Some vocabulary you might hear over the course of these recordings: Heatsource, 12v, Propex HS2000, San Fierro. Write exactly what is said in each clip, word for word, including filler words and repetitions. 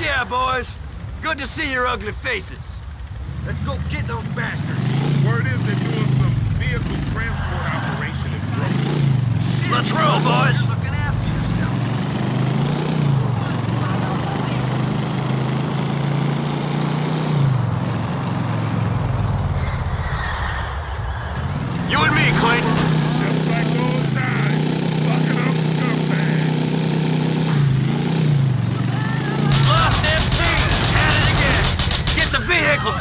yeah, boys. Good to see your ugly faces. Let's go get those bastards. Word is they're doing some vehicle transport operation in Brooklyn. Let's roll, boys.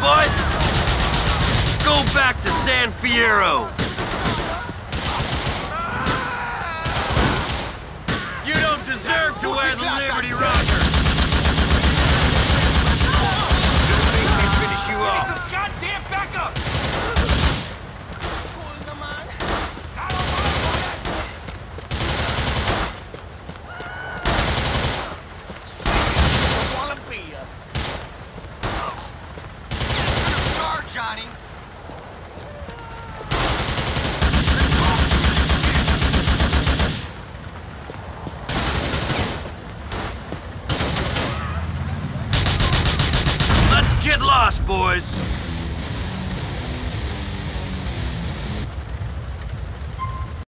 Boys, go back to San Fierro. You don't deserve to wear the Liberty Rocker. Don't think they finish you off. Some goddamn backup. Johnny. Let's get lost, boys.